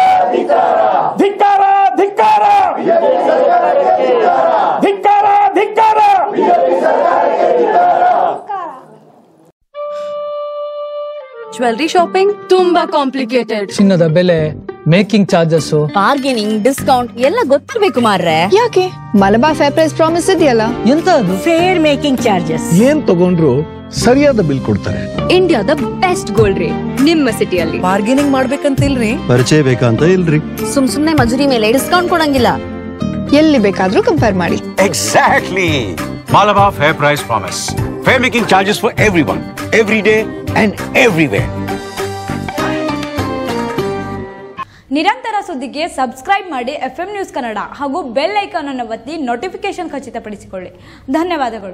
ಧಿಕ್ಕಾರ ಧಿಕ್ಕಾರ ಧಿಕ್ಕಾರ ಧಿಕ್ಕಾರ ಧಿಕ್ಕಾರ. ज्वेलरी शॉपिंग ತುಂಬಾ ಕಾಂಪ್ಲಿಕೇಟೆಡ್. ಚಿನ್ನದ ಬೆಲೆ, ಮೇಕಿಂಗ್ ಚಾರ್ಜಸ್, ಬಾರ್ಗೇನಿಂಗ್, ಡಿಸ್ಕೌಂಟ್ ಎಲ್ಲ ಗೊತ್ತಿರಬೇಕು ಮಾರ್ರೆ. ಯಾಕೆ ಮಲಬಾರ್ ಫೇರ್ ಪ್ರೈಸ್ ಪ್ರಾಮಿಸ್ ಇದೆಯಲ್ಲ ಎಂತದು? Fair making charges. ಏನ್ ತಗೊಂಡ್ರು ಸರಿಯಾದ ಬಿಲ್ ಕೊಡ್ತಾರೆ. ಇಂಡಿಯಾದ ಬೆಸ್ಟ್ ಗೋಲ್ಡ್ ರೇಟ್ ನಿಮ್ಮ ಸಿಟಿಯಲ್ಲಿ. ಬಾರ್ಗೇನಿಂಗ್ ಮಾಡ್ಬೇಕಂತ ಇಲ್ರಿ, ಪರಿಚಯ ಬೇಕಂತ ಇಲ್ರಿ. ಸುಮ್ ಸುಮ್ನೆ ಮಜೂರಿ ಮೇಲೆ ಡಿಸ್ಕೌಂಟ್ ಕೊಡಂಗಿಲ್ಲ, ಎಲ್ಲಿ ಬೇಕಾದ್ರೂ ಕಂಪೇರ್ ಮಾಡಿ. Exactly Malabar fair price promise. Fair making charges for everyone, every day and everywhere. ನಿರಂತರ ಸುದ್ದಿಗೆ ಸಬ್ಸ್ಕ್ರೈಬ್ ಮಾಡಿ ಎಫ್ಎಂ ನ್ಯೂಸ್ ಕನ್ನಡ ಹಾಗೂ ಬೆಲ್ ಐಕಾನ್ ಅನ್ನು ಒತ್ತಿ ನೋಟಿಫಿಕೇಶನ್ ಖಚಿತಪಡಿಸಿಕೊಳ್ಳಿ. ಧನ್ಯವಾದಗಳು.